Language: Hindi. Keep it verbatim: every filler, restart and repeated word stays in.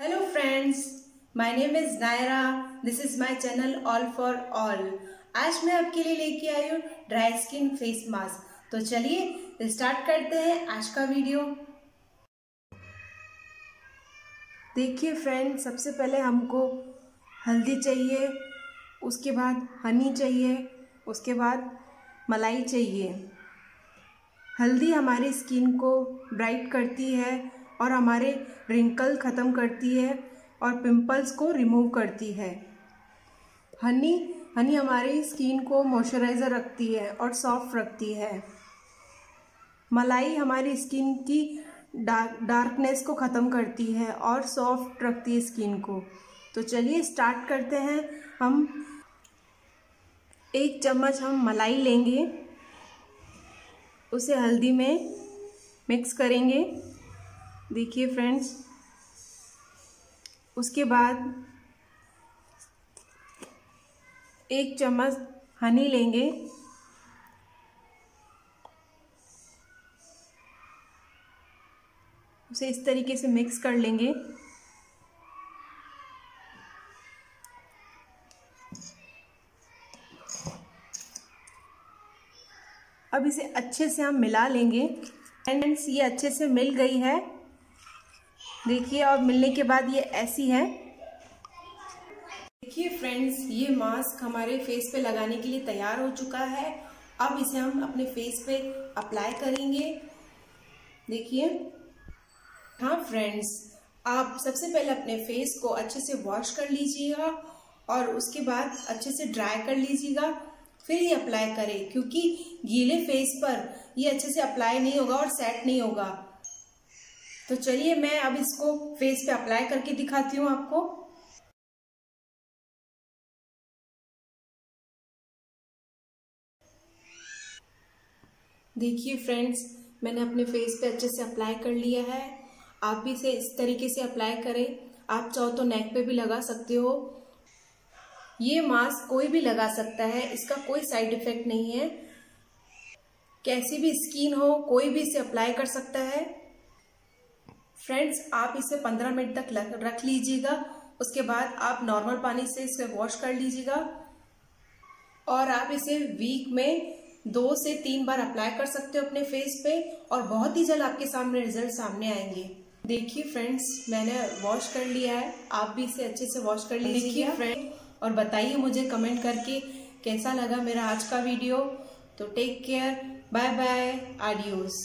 Hello friends, my name is Naira. This is my channel all for all. आज मैं आपके लिए लेके आई हूँ ड्राई स्किन फेस मास्क। तो चलिए स्टार्ट करते हैं आज का वीडियो। देखिए फ्रेंड्स, सबसे पहले हमको हल्दी चाहिए, उसके बाद हनी चाहिए, उसके बाद मलाई चाहिए। हल्दी हमारी स्किन को ब्राइट करती है और हमारे रिंकल ख़त्म करती है और पिंपल्स को रिमूव करती है। हनी हनी हमारी स्किन को मॉइस्चराइज़र रखती है और सॉफ्ट रखती है। मलाई हमारी स्किन की डार्क डार्कनेस को ख़त्म करती है और सॉफ्ट रखती है स्किन को। तो चलिए स्टार्ट करते हैं। हम एक चम्मच हम मलाई लेंगे, उसे हल्दी में मिक्स करेंगे। देखिए फ्रेंड्स, उसके बाद एक चम्मच हनी लेंगे, उसे इस तरीके से मिक्स कर लेंगे। अब इसे अच्छे से हम मिला लेंगे। फ्रेंड्स, ये अच्छे से मिल गई है। देखिए, और मिलने के बाद ये ऐसी है। देखिए फ्रेंड्स, ये मास्क हमारे फेस पे लगाने के लिए तैयार हो चुका है। अब इसे हम अपने फेस पे अप्लाई करेंगे। देखिए, हाँ फ्रेंड्स, आप सबसे पहले अपने फेस को अच्छे से वॉश कर लीजिएगा और उसके बाद अच्छे से ड्राई कर लीजिएगा, फिर ये अप्लाई करें, क्योंकि गीले फेस पर ये अच्छे से अप्लाई नहीं होगा और सेट नहीं होगा। तो चलिए मैं अब इसको फेस पे अप्लाई करके दिखाती हूँ आपको। देखिए फ्रेंड्स, मैंने अपने फेस पे अच्छे से अप्लाई कर लिया है। आप भी इसे इस तरीके से अप्लाई करें। आप चाहो तो नेक पे भी लगा सकते हो। ये मास्क कोई भी लगा सकता है, इसका कोई साइड इफेक्ट नहीं है। कैसी भी स्किन हो, कोई भी इसे अप्लाई कर सकता है। फ्रेंड्स, आप इसे पंद्रह मिनट तक रख लीजिएगा, उसके बाद आप नॉर्मल पानी से इसे वॉश कर लीजिएगा और आप इसे वीक में दो से तीन बार अप्लाई कर सकते हो अपने फेस पे, और बहुत ही जल्द आपके सामने रिजल्ट सामने आएंगे। देखिए फ्रेंड्स, मैंने वॉश कर लिया है, आप भी इसे अच्छे से वॉश कर लीजिएगा फ्रेंड, और बताइए मुझे कमेंट करके कैसा लगा मेरा आज का वीडियो। तो take care, bye bye, adios,